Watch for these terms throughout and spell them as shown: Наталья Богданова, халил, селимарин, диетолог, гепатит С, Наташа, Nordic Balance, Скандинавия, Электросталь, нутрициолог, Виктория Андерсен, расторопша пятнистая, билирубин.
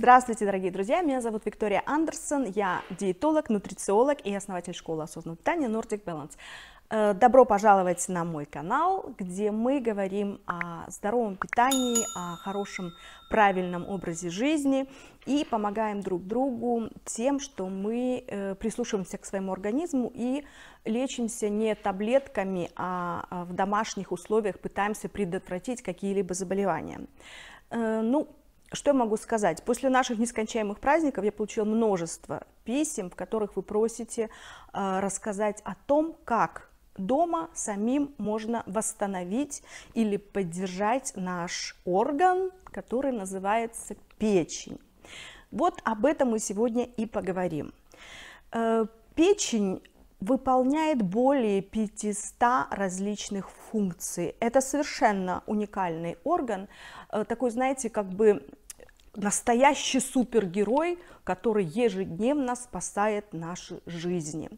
Здравствуйте, дорогие друзья, меня зовут Виктория Андерсен, я диетолог, нутрициолог и основатель школы осознанного питания Nordic Balance. Добро пожаловать на мой канал, где мы говорим о здоровом питании, о хорошем, правильном образе жизни и помогаем друг другу тем, что мы прислушиваемся к своему организму и лечимся не таблетками, а в домашних условиях пытаемся предотвратить какие-либо заболевания. Ну, что я могу сказать? После наших нескончаемых праздников я получила множество писем, в которых вы просите рассказать о том, как дома самим можно восстановить или поддержать наш орган, который называется печень. Вот об этом мы сегодня и поговорим. Печень выполняет более 500 различных функций. Это совершенно уникальный орган, такой, знаете, как бы настоящий супергерой, который ежедневно спасает наши жизни.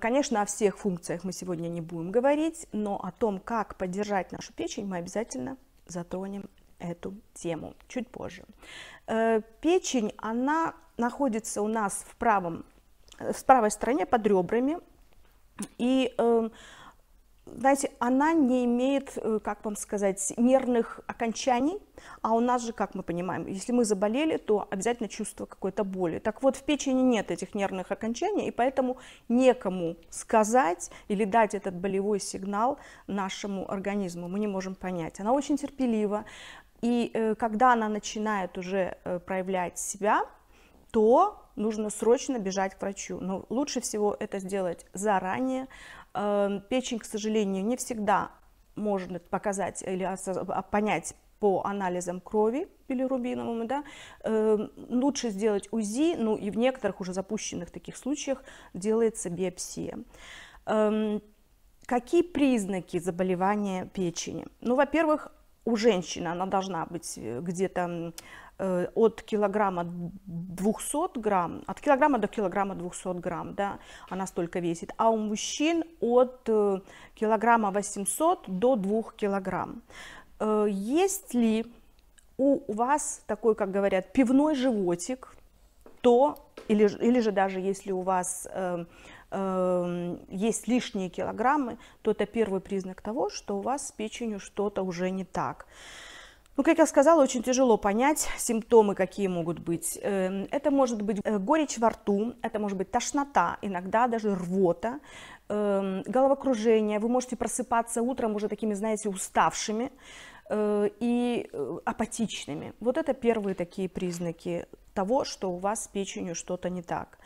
Конечно, о всех функциях мы сегодня не будем говорить, но о том, как поддержать нашу печень, мы обязательно затронем эту тему чуть позже. Печень, она находится у нас в правой стороне под ребрами, и, знаете, она не имеет, как вам сказать, нервных окончаний, а у нас же, как мы понимаем, если мы заболели, то обязательно чувство какой-то боли. Так вот, в печени нет этих нервных окончаний, и поэтому некому сказать или дать этот болевой сигнал нашему организму, мы не можем понять. Она очень терпелива, и когда она начинает уже проявлять себя, то нужно срочно бежать к врачу, но лучше всего это сделать заранее. Печень, к сожалению, не всегда может показать или понять по анализам крови билирубиновому, да. Лучше сделать УЗИ, ну и в некоторых уже запущенных таких случаях делается биопсия. Какие признаки заболевания печени? Ну, во-первых, у женщины она должна быть где-то от килограмма 200 грамм, от килограмма до килограмма 200 грамм, да, она столько весит, а у мужчин от килограмма 800 до 2 килограмм. Есть ли у вас такой, как говорят, пивной животик, то, или же даже если у вас есть лишние килограммы, то это первый признак того, что у вас с печенью что-то уже не так. Ну, как я сказала, очень тяжело понять симптомы, какие могут быть. Это может быть горечь во рту, это может быть тошнота, иногда даже рвота, головокружение. Вы можете просыпаться утром уже такими, знаете, уставшими и апатичными. Вот это первые такие признаки того, что у вас с печенью что-то не так.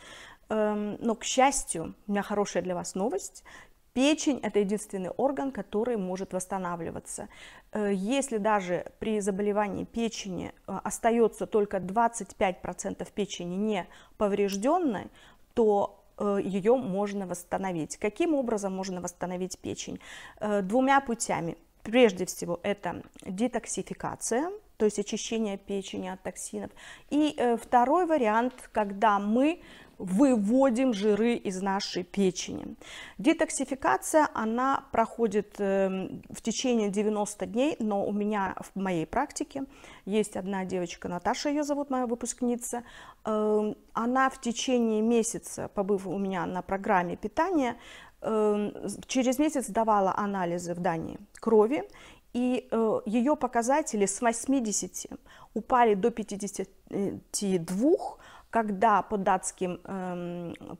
Но, к счастью, у меня хорошая для вас новость. Печень – это единственный орган, который может восстанавливаться. Если даже при заболевании печени остается только 25% печени не поврежденной, то ее можно восстановить. Каким образом можно восстановить печень? Двумя путями. Прежде всего, это детоксификация, то есть очищение печени от токсинов. И второй вариант, когда мы выводим жиры из нашей печени. Детоксификация, она проходит в течение 90 дней, но у меня в моей практике есть одна девочка, Наташа ее зовут, моя выпускница, она в течение месяца, побыв у меня на программе питания, через месяц давала анализы в Дании крови, и ее показатели с 80 упали до 52, когда по датским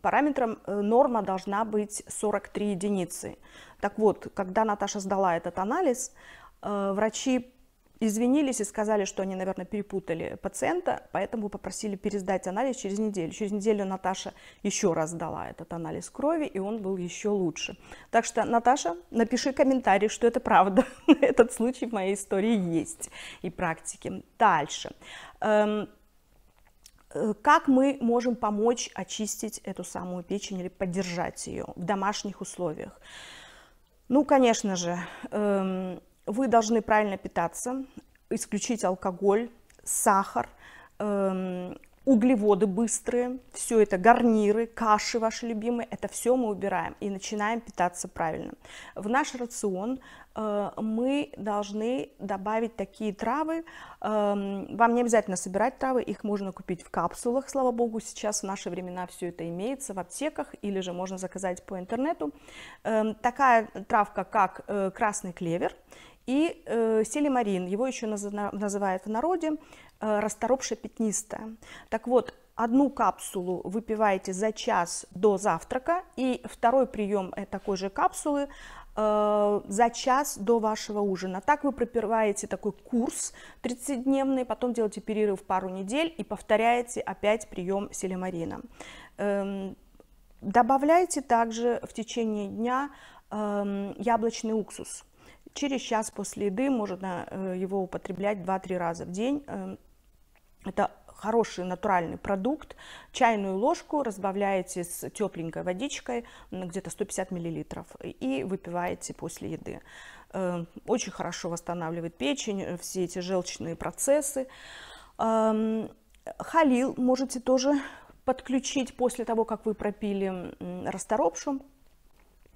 параметрам норма должна быть 43 единицы. Так вот, когда Наташа сдала этот анализ, врачи извинились и сказали, что они, наверное, перепутали пациента, поэтому попросили пересдать анализ через неделю. Через неделю Наташа еще раз сдала этот анализ крови, и он был еще лучше. Так что, Наташа, напиши комментарий, что это правда. Этот случай в моей истории есть и практике. Дальше. Как мы можем помочь очистить эту самую печень или поддержать ее в домашних условиях? Ну, конечно же, вы должны правильно питаться, исключить алкоголь, сахар, углеводы быстрые, все это гарниры, каши ваши любимые, это все мы убираем и начинаем питаться правильно. В наш рацион мы должны добавить такие травы, вам не обязательно собирать травы, их можно купить в капсулах, слава богу, сейчас в наши времена все это имеется в аптеках, или же можно заказать по интернету. Такая травка, как красный клевер и селимарин, его еще называют в народе расторопша пятнистая. Так вот, одну капсулу выпиваете за час до завтрака, и второй прием такой же капсулы за час до вашего ужина. Так вы пропиваете такой курс 30-дневный, потом делаете перерыв пару недель и повторяете опять прием селимарина. Добавляете также в течение дня яблочный уксус. Через час после еды можно его употреблять 2-3 раза в день. Это хороший натуральный продукт. Чайную ложку разбавляете с тепленькой водичкой, где-то 150 мл, и выпиваете после еды. Очень хорошо восстанавливает печень, все эти желчные процессы. Халил можете тоже подключить после того, как вы пропили расторопшу.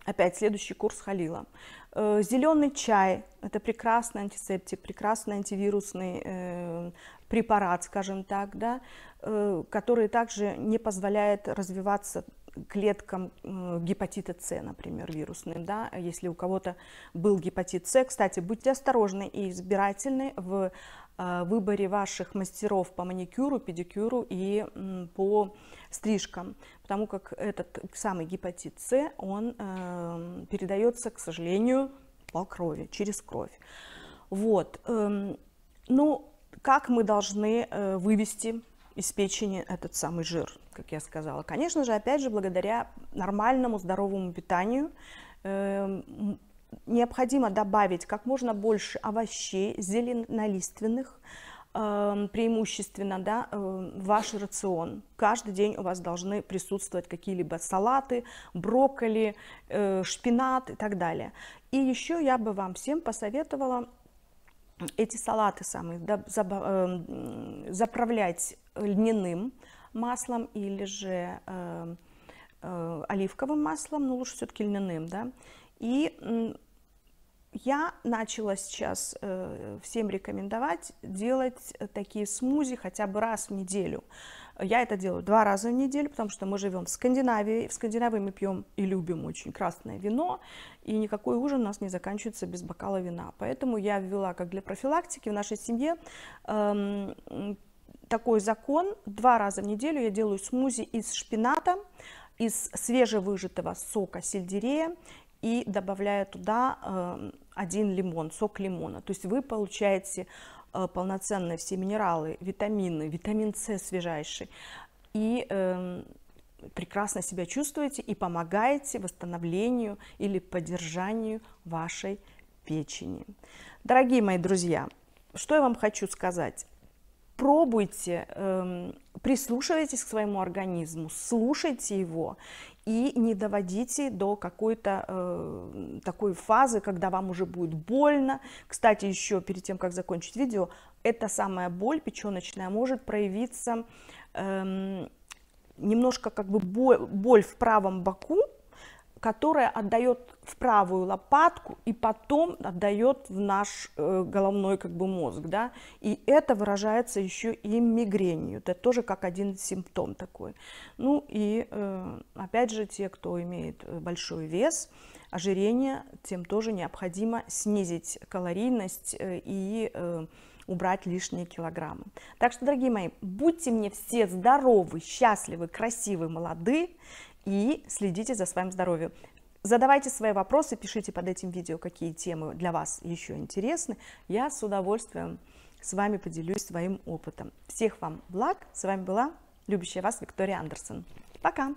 Опять следующий курс халила. Зеленый чай – это прекрасный антисептик, прекрасный антивирусный препарат, скажем так, да, который также не позволяет развиваться клеткам гепатита С, например, вирусным, да, если у кого-то был гепатит С. Кстати, будьте осторожны и избирательны в выборе ваших мастеров по маникюру, педикюру и по стрижкам, потому как этот самый гепатит С, он передается, к сожалению, по крови, через кровь. Вот, ну, как мы должны вывести из печени этот самый жир, как я сказала? Конечно же, опять же, благодаря нормальному здоровому питанию необходимо добавить как можно больше овощей, зеленолиственных, преимущественно, да, в ваш рацион. Каждый день у вас должны присутствовать какие-либо салаты, брокколи, шпинат и так далее. И еще я бы вам всем посоветовала эти салаты самые заправлять льняным маслом или же оливковым маслом, но лучше все-таки льняным, да. И я начала сейчас всем рекомендовать делать такие смузи хотя бы раз в неделю. Я это делаю 2 раза в неделю, потому что мы живем в Скандинавии. В Скандинавии мы пьем и любим очень красное вино, и никакой ужин у нас не заканчивается без бокала вина. Поэтому я ввела, как для профилактики, в нашей семье такой закон. 2 раза в неделю я делаю смузи из шпината, из свежевыжатого сока сельдерея, и добавляю туда 1 лимон, сок лимона. То есть вы получаете полноценно все минералы, витамины, витамин С свежайший. И прекрасно себя чувствуете и помогаете восстановлению или поддержанию вашей печени. Дорогие мои друзья, что я вам хочу сказать? Пробуйте, прислушивайтесь к своему организму, слушайте его и не доводите до какой-то такой фазы, когда вам уже будет больно. Кстати, еще перед тем, как закончить видео, эта самая боль печеночная может проявиться немножко как бы боль в правом боку, которая отдает в правую лопатку и потом отдает в наш головной как бы мозг, да, и это выражается еще и мигренью, это тоже как один симптом такой. Ну и опять же, те, кто имеет большой вес, ожирение, тем тоже необходимо снизить калорийность и убрать лишние килограммы. Так что, дорогие мои, будьте мне все здоровы, счастливы, красивы, молоды, и следите за своим здоровьем. Задавайте свои вопросы, пишите под этим видео, какие темы для вас еще интересны. Я с удовольствием с вами поделюсь своим опытом. Всех вам благ. С вами была любящая вас Виктория Андерсен. Пока!